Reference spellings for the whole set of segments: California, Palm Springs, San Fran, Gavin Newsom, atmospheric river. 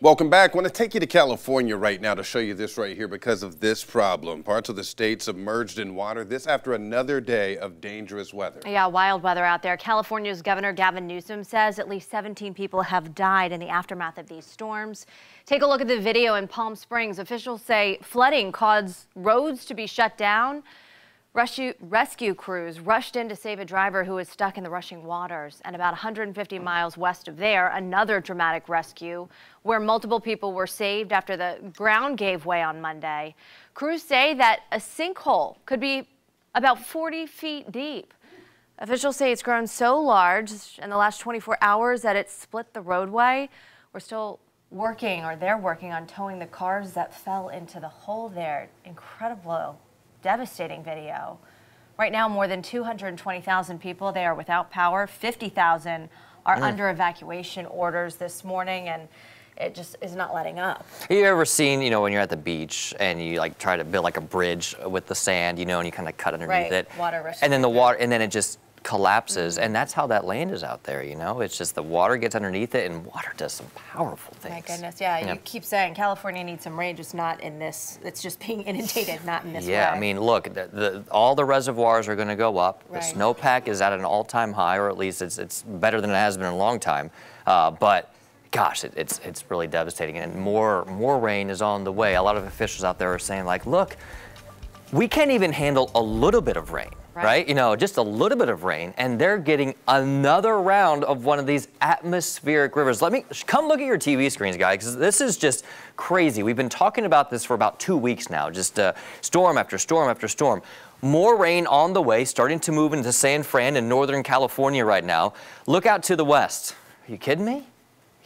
Welcome back. I want to take you to California right now to show you this right here because of this problem. Parts of the state submerged in water. This after another day of dangerous weather. Yeah, wild weather out there. California's Governor Gavin Newsom says at least 17 people have died in the aftermath of these storms. Take a look at the video in Palm Springs. Officials say flooding caused roads to be shut down. Rescue crews rushed in to save a driver who was stuck in the rushing waters. And about 150 miles west of there, another dramatic rescue where multiple people were saved after the ground gave way on Monday. Crews say that a sinkhole could be about 40 feet deep. Officials say it's grown so large in the last 24 hours that it split the roadway. We're still working, or they're working, on towing the cars that fell into the hole there. Incredible. Devastating video. Right now, more than 220,000 people, they are without power. 50,000 are under evacuation orders this morning, and it just is not letting up. Have you ever seen, you know, when you're at the beach and you like try to build like a bridge with the sand, you know, and you kind of cut underneath it, and then the water, and then it just collapses, and that's how that land is out there, you know? It's just the water gets underneath it, and water does some powerful things. My goodness, yeah, you keep saying California needs some rain, just not in this, it's just being inundated, not in this way. I mean, look, all the reservoirs are gonna go up. The snowpack is at an all-time high, or at least it's better than it has been in a long time, but gosh, it's really devastating, and more rain is on the way. A lot of officials out there are saying, like, look, we can't even handle a little bit of rain, right? You know, just a little bit of rain, and they're getting another round of one of these atmospheric rivers. Let me come look at your TV screens, guys, because this is just crazy. We've been talking about this for about 2 weeks now, just storm after storm after storm. More rain on the way, starting to move into San Fran in Northern California right now. Look out to the west. Are you kidding me? You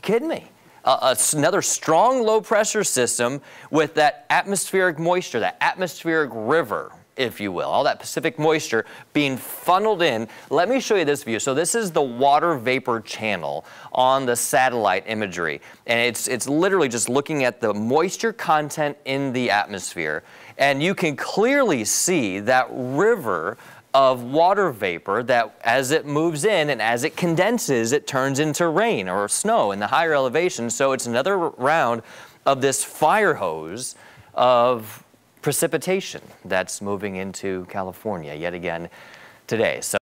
kidding me? Another strong low pressure system with that atmospheric moisture, that atmospheric river, if you will, all that Pacific moisture being funneled in. Let me show you this view. So this is the water vapor channel on the satellite imagery, and it's literally just looking at the moisture content in the atmosphere, and you can clearly see that river of water vapor that as it moves in and as it condenses, it turns into rain or snow in the higher elevation. So it's another round of this fire hose of precipitation that's moving into California yet again today. So